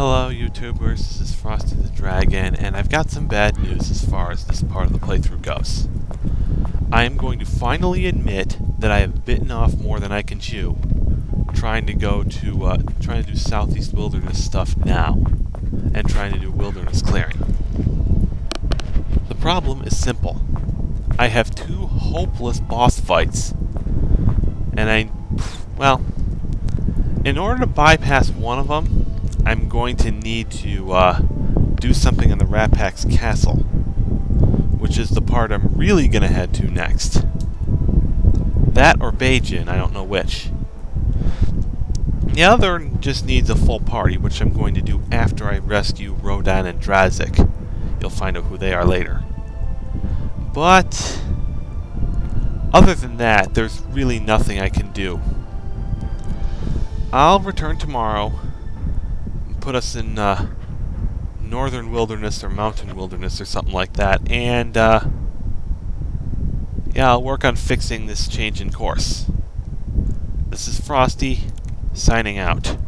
Hello YouTubers, this is Frosty the Dragon, and I've got some bad news as far as this part of the playthrough goes. I am going to finally admit that I have bitten off more than I can chew, trying to do Southeast Wilderness stuff now, and trying to do Wilderness Clearing. The problem is simple. I have two hopeless boss fights, and in order to bypass one of them, I'm going to need to do something in the Rapax castle, which is the part I'm really going to head to next. That or Bajin, I don't know which. The other just needs a full party, which I'm going to do after I rescue Rodan and Drazik. You'll find out who they are later. But other than that, there's really nothing I can do. I'll return tomorrow. Put us in Northern Wilderness or Mountain Wilderness or something like that, and yeah, I'll work on fixing this change in course. This is Frosty, signing out.